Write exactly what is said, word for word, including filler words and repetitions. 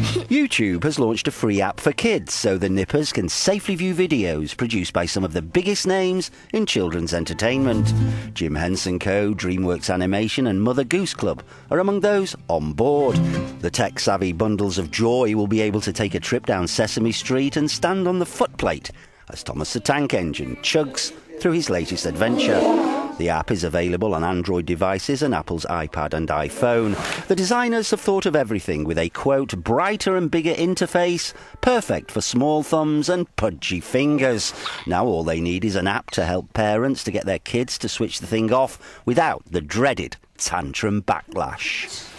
YouTube has launched a free app for kids so the nippers can safely view videos produced by some of the biggest names in children's entertainment. Jim Henson Co, DreamWorks Animation and Mother Goose Club are among those on board. The tech-savvy bundles of joy will be able to take a trip down Sesame Street and stand on the footplate as Thomas the Tank Engine chugs through his latest adventure. The app is available on Android devices and Apple's iPad and iPhone. The designers have thought of everything with a, quote, brighter and bigger interface, perfect for small thumbs and pudgy fingers. Now all they need is an app to help parents to get their kids to switch the thing off without the dreaded tantrum backlash.